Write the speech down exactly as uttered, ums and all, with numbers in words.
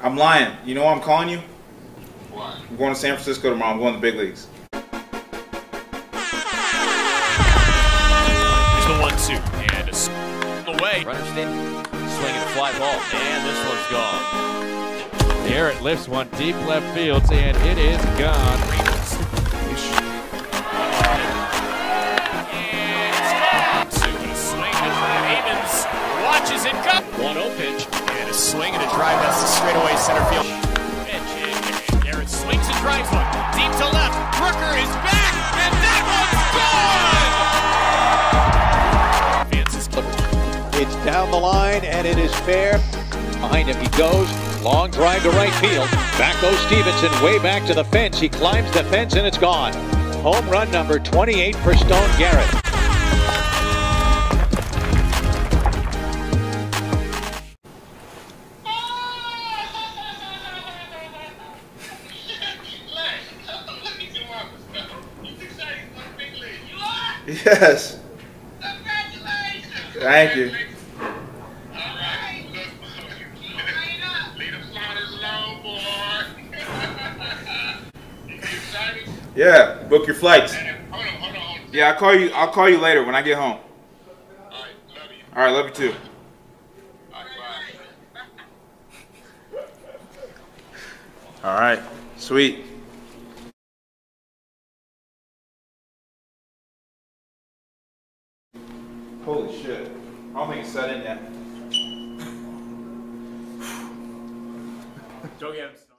I'm lying. You know why I'm calling you? Why? I'm going to San Francisco tomorrow. I'm going to the big leagues. It's the one two and a swing away. Runner standing, swinging a fly ball, and this one's gone. Garrett lifts one deep left field, and it is gone. Watches it come. one oh pitch. And a swing and a drive. That's the straightaway center field. Pitch. Garrett swings and drives one. Deep to left. Rooker is back. And that one's gone. Vance's clipped. It's down the line and it is fair. Behind him he goes. Long drive to right field. Back goes Stevenson. Way back to the fence. He climbs the fence and it's gone. Home run number twenty-eight for Stone Garrett. Yes. Congratulations. Thank you. All right. Leave them sliders alone, boy. You excited? Yeah. Book your flights. Hold on, hold on, hold on. Yeah, I'll call you. I'll call you later when I get home. All right. Love you. All right. Love you too. All right. Bye. All right. Sweet. Holy shit. I don't think it's set in yet. Joe Gams.